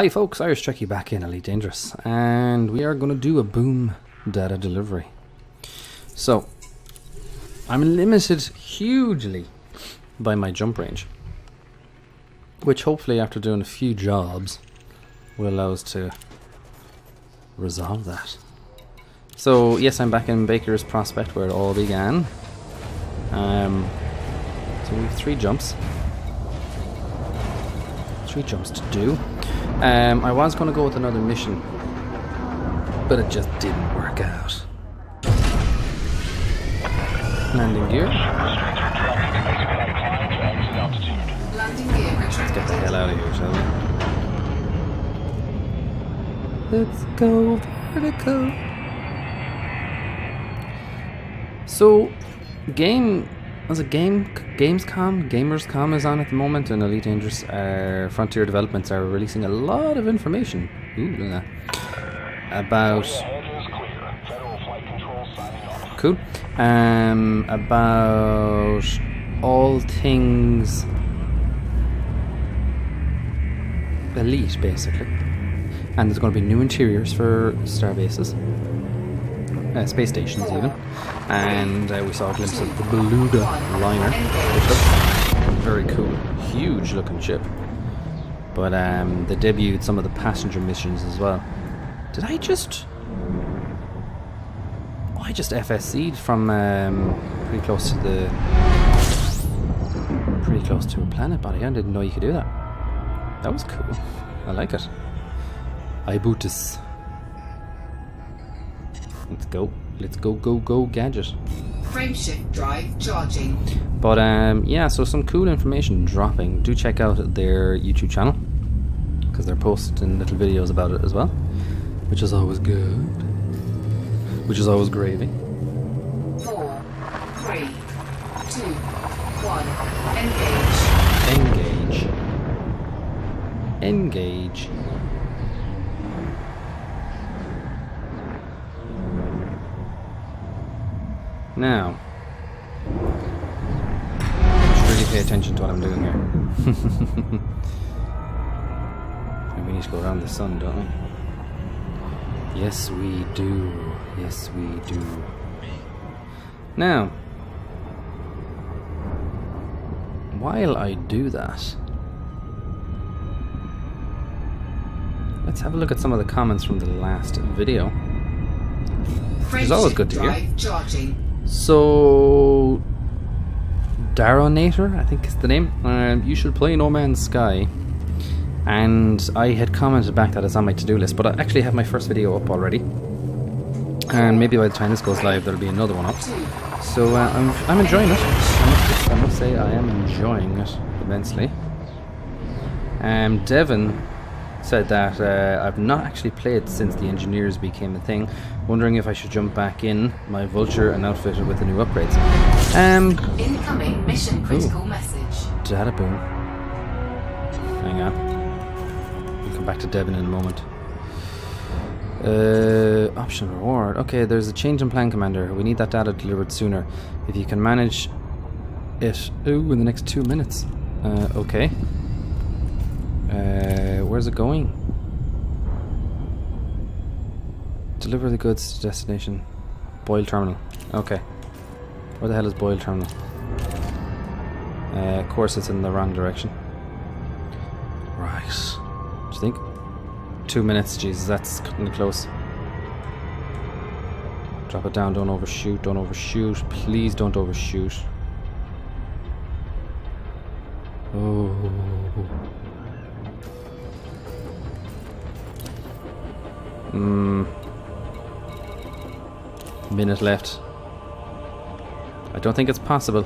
Hi folks, Irish Trekkie back in Elite Dangerous, and we are going to do a boom data delivery. So, I'm limited hugely by my jump range, which hopefully after doing a few jobs will allow us to resolve that. So yes, I'm back in Baker's Prospect where it all began. So we have three jumps to do. I was going to go with another mission, but it just didn't work out. Landing gear. Let's get the hell out of here, shall we? Let's go vertical. So, Gamescom is on at the moment, and Elite Dangerous Frontier Developments are releasing a lot of information. Ooh, look at that. About all things Elite, basically. And there's going to be new interiors for star bases. Space stations even, and we saw a glimpse of the Beluga liner, which looked very cool, huge looking ship, but they debuted some of the passenger missions as well. Did I just... oh, I just FSC'd from pretty close to a planet body. I didn't know you could do that. That was cool, I like it. HOTAS. Let's go, gadget. Frameshift drive charging. But yeah, so some cool information dropping. Do check out their YouTube channel, because they're posting little videos about it as well, which is always good, which is always gravy. 4, 3, 2, 1, engage. Now, I should really pay attention to what I'm doing here. We need to go around the sun, don't we? Yes, we do. Yes, we do. Now, while I do that, let's have a look at some of the comments from the last video. It's always good to hear. So, Daronator, I think is the name. You should play No Man's Sky. And I had commented back that it's on my to-do list, but I actually have my first video up already. And maybe by the time this goes live, there'll be another one up. So I'm enjoying it. I must say I am enjoying it immensely. Devon said that I've not actually played since the engineers became a thing, wondering if I should jump back in my vulture and outfit it with the new upgrades. Incoming mission critical message. Data boom. Hang on. We'll come back to Devon in a moment. Option reward. Okay, there's a change in plan, Commander. We need that data delivered sooner. If you can manage it in the next 2 minutes. Okay. Where's it going? Deliver the goods to destination. Boyle terminal. Okay. Where the hell is Boyle terminal? Of course it's in the wrong direction. Right. Do you think? 2 minutes, Jesus, that's cutting it close. Drop it down, don't overshoot, don't overshoot. Please don't overshoot. Oh... minute left. I don't think it's possible.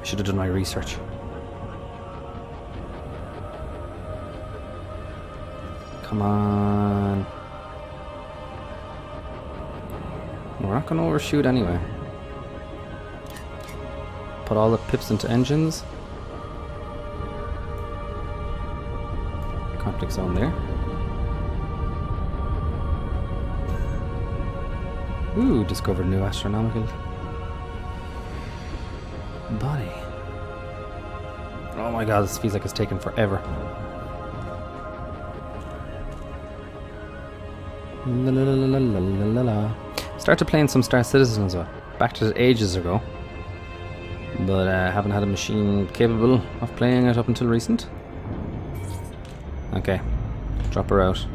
I should have done my research. Come on. We're not going to overshoot anyway. Put all the pips into engines. Conflict zone there. Ooh, discovered new astronomical body. Oh my god, this feels like it's taken forever. La, la, la, la, la, la, la. Started playing some Star Citizen as well. Back to it ages ago. But I haven't had a machine capable of playing it up until recent. Okay. Drop her out.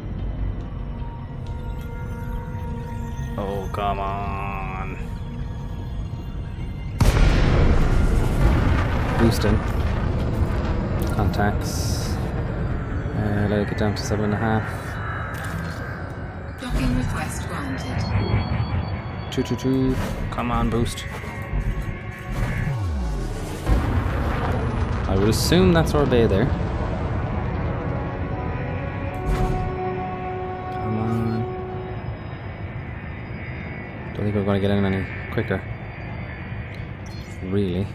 Oh, come on. Boosting. Contacts. Let it get down to 7.5. Docking request granted. 222. Come on, boost. I would assume that's our bay there. Come on. Don't think we're going to get in any quicker. Really.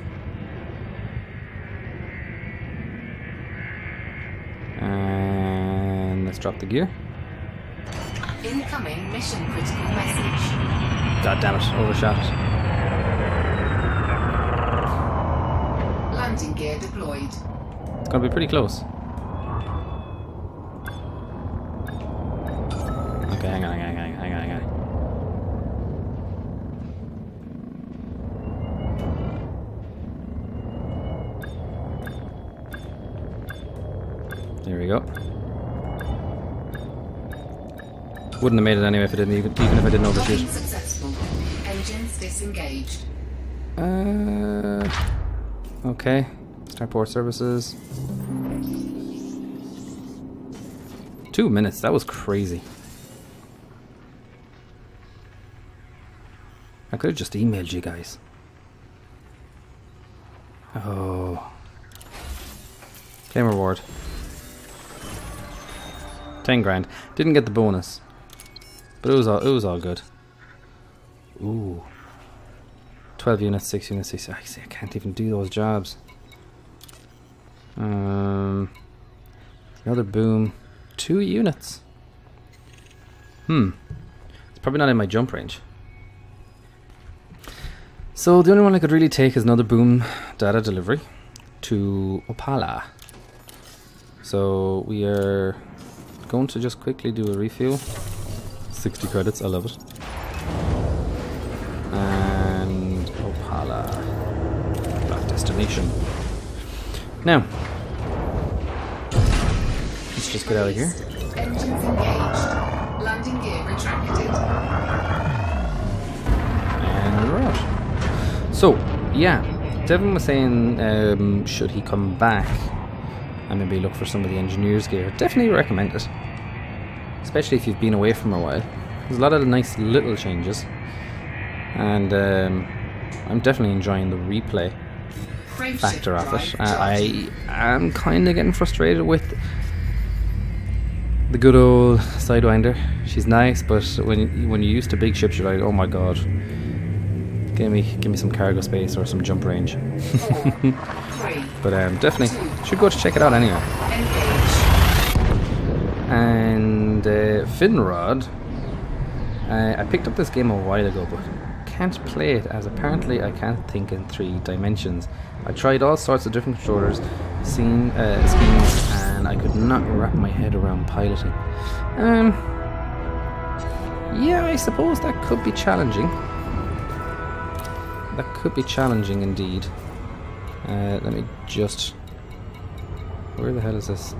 And let's drop the gear. Incoming mission critical message. God damn it, overshot. Landing gear deployed. It's gonna be pretty close. Okay, hang on. There we go. Wouldn't have made it anyway if I didn't even if I didn't overshoot. Successful. Engines disengaged. Okay. Starport services. 2 minutes. That was crazy. I could have just emailed you guys. Oh. Claim reward. 10 grand. Didn't get the bonus. But it was all good. Ooh. 12 units, 6 units, 6. I can't even do those jobs. Another boom. 2 units. It's probably not in my jump range. So the only one I could really take is another boom data delivery to Opala. So we are going to just quickly do a refuel. 60 credits, I love it. And Opala. Back destination. Now, let's just get out of here. Engines engaged. Landing gear retracted. And we're out. So, yeah, Devin was saying, should he come back and maybe look for some of the engineers' gear? Definitely recommend it. Especially if you've been away from a while. There's a lot of nice little changes. And I'm definitely enjoying the replay factor of it. I am kind of getting frustrated with the good old Sidewinder. She's nice, but when you're used to big ships, you're like, oh my god. Give me some cargo space or some jump range. But definitely should go to check it out anyway. And Finrod, I picked up this game a while ago, but can't play it as apparently I can't think in 3 dimensions. I tried all sorts of different controllers, schemes, and I could not wrap my head around piloting. Yeah, I suppose that could be challenging. That could be challenging indeed. Let me just... Where the hell is this?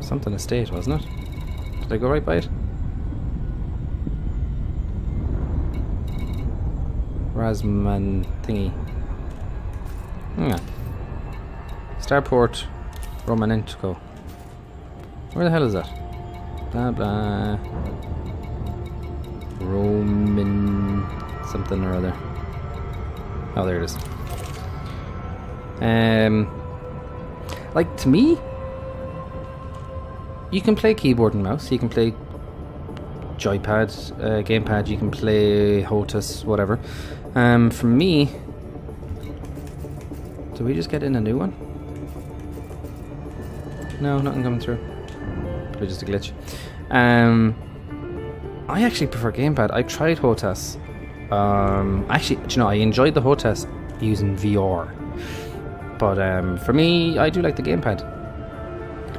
Something estate, wasn't it? Did I go right by it? Rasman thingy. Yeah. Starport Romanentico. Where the hell is that? Blah blah. Roman something or other. Oh, there it is. Like, to me, you can play keyboard and mouse, you can play joypad, gamepad, you can play HOTAS, whatever. For me... Did we just get in a new one? No, nothing coming through. Probably just a glitch. I actually prefer gamepad. I tried HOTAS. Actually, do you know, I enjoyed the HOTAS using VR. But for me, I do like the gamepad.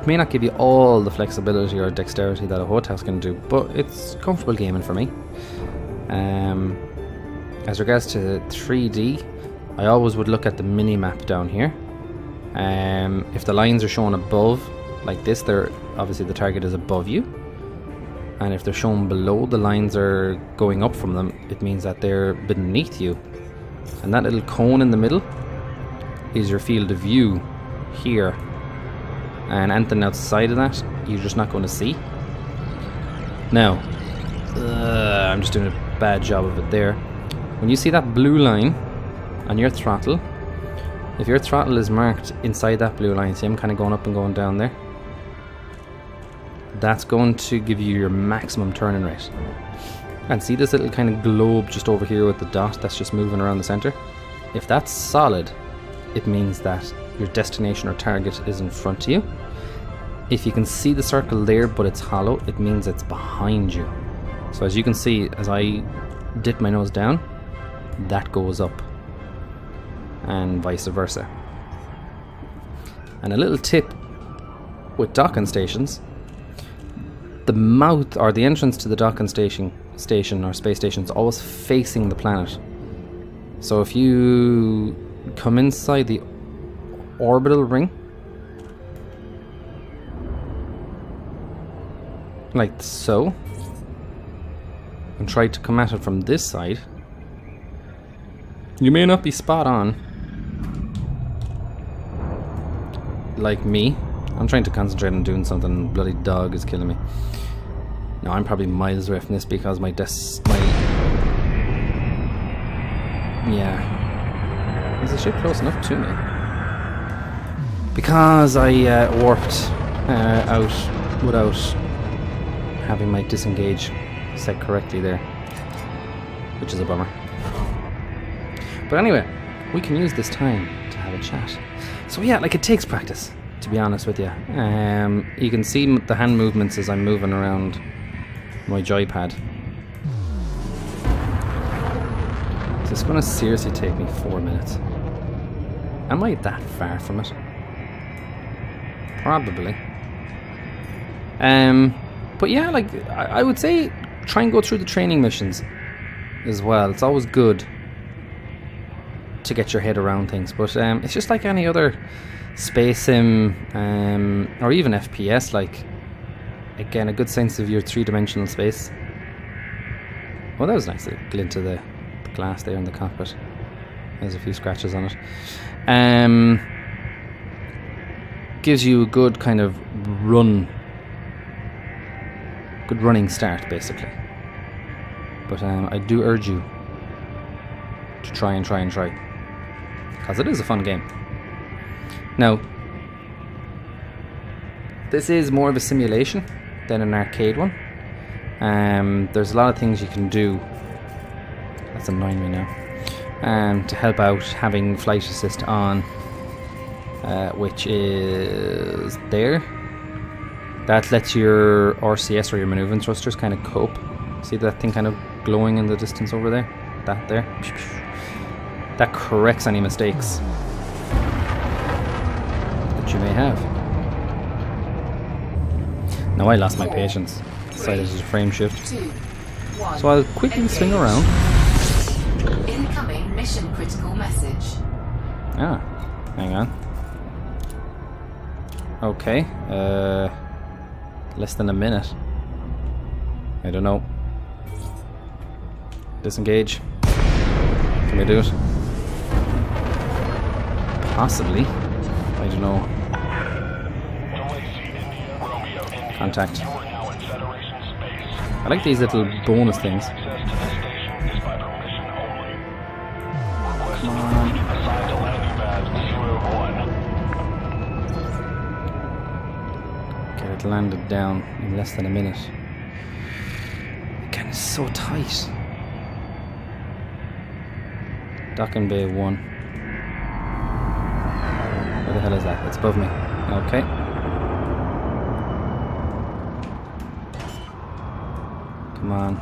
It may not give you all the flexibility or dexterity that a HOTAS can do, but it's comfortable gaming for me. As regards to 3D, I always would look at the mini map down here. If the lines are shown above like this, they're obviously the target is above you, and if they're shown below, the lines are going up from them, it means that they're beneath you. And that little cone in the middle is your field of view here, and anything outside of that you're just not going to see. Now I'm just doing a bad job of it there. When you see that blue line on your throttle, if your throttle is marked inside that blue line, see I'm kind of going up and going down there, that's going to give you your maximum turning rate. And see this little kind of globe just over here with the dot that's just moving around the center? If that's solid, it means that your destination or target is in front of you. If you can see the circle there but it's hollow, it means it's behind you. So as you can see, as I dip my nose down, that goes up, and vice versa. And a little tip with docking stations, the mouth or the entrance to the docking station or space station is always facing the planet. So if you come inside the orbital ring, like so, and try to come at it from this side, you may not be spot on. Like me, I'm trying to concentrate on doing something and bloody dog is killing me. Now I'm probably miles away from this because yeah, is the ship close enough to me? Because I warped out without having my disengage set correctly there, which is a bummer. But anyway, we can use this time to have a chat. So yeah, like, it takes practice, to be honest with you. You can see the hand movements as I'm moving around my joypad. Is this going to seriously take me 4 minutes? Am I that far from it? Probably. But yeah, like, I would say try and go through the training missions as well. It's always good to get your head around things, but it's just like any other space sim or even FPS. Like, again, a good sense of your three-dimensional space. Well, that was nice, the glint of the glass there in the cockpit. There's a few scratches on it. Gives you a good kind of running start, basically. But I do urge you to try, because it is a fun game. Now, this is more of a simulation than an arcade one. There's a lot of things you can do. That's annoying me now. To help out having flight assist on, which is there. That lets your RCS or your maneuvering thrusters kind of cope. See that thing kind of glowing in the distance over there? That there. That corrects any mistakes that you may have. Now I lost my patience. Decided to frame shift. So I'll quickly swing around. Incoming mission critical message. Ah, hang on. Okay, less than a minute. I don't know. Disengage. Can we do it? Possibly. I don't know. Contact. I like these little bonus things. Come on. Get it landed down in less than a minute. Again, it's so tight. Docking bay 1. Where the hell is that? It's above me. Okay. Come on.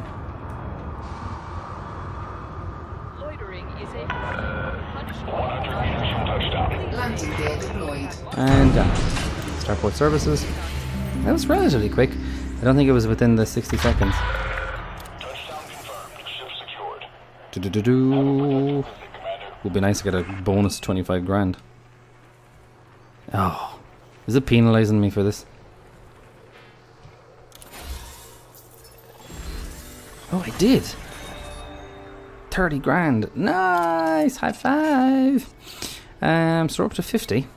Loitering is a punishment. 100 meters from touchdown. Landing gear deployed. And down. Starport Services. That was relatively quick. I don't think it was within the 60 seconds. Touchdown confirmed. Ship secured. Do-do-do-do. Would be nice to get a bonus 25 grand. Oh. Is it penalizing me for this? Oh, I did. 30 grand. Nice. High five. So we're up to 50.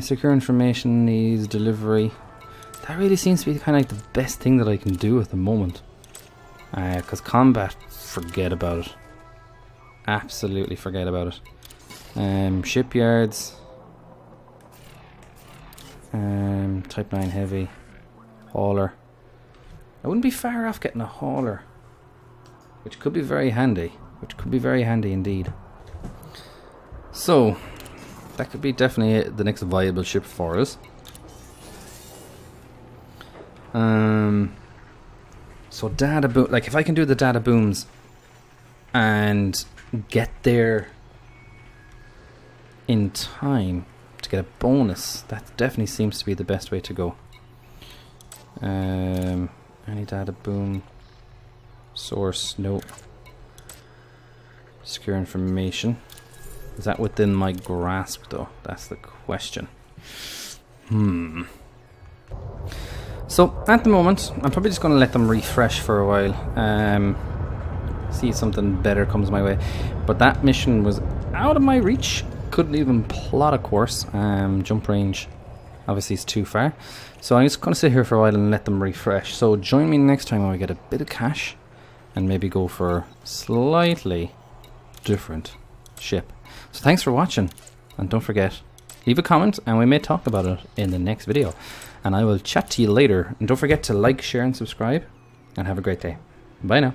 Secure information needs delivery. That really seems to be kind of like the best thing that I can do at the moment. Because combat, forget about it. Absolutely forget about it. Shipyards. Type 9 Heavy. Hauler. I wouldn't be far off getting a hauler, which could be very handy. Which could be very handy indeed. So, that could be definitely the next viable ship for us. So data boom, like if I can do the data booms and get there in time to get a bonus, that definitely seems to be the best way to go. Any data boom source? Nope. Secure information. Is that within my grasp though? That's the question. So at the moment I'm probably just gonna let them refresh for a while. See if something better comes my way. But that mission was out of my reach. Couldn't even plot a course. Jump range obviously is too far. So I'm just going to sit here for a while and let them refresh. So join me next time when we get a bit of cash and maybe go for slightly different ship. So thanks for watching, and don't forget, leave a comment and we may talk about it in the next video. And I will chat to you later. And don't forget to like, share and subscribe, and have a great day. Bye now.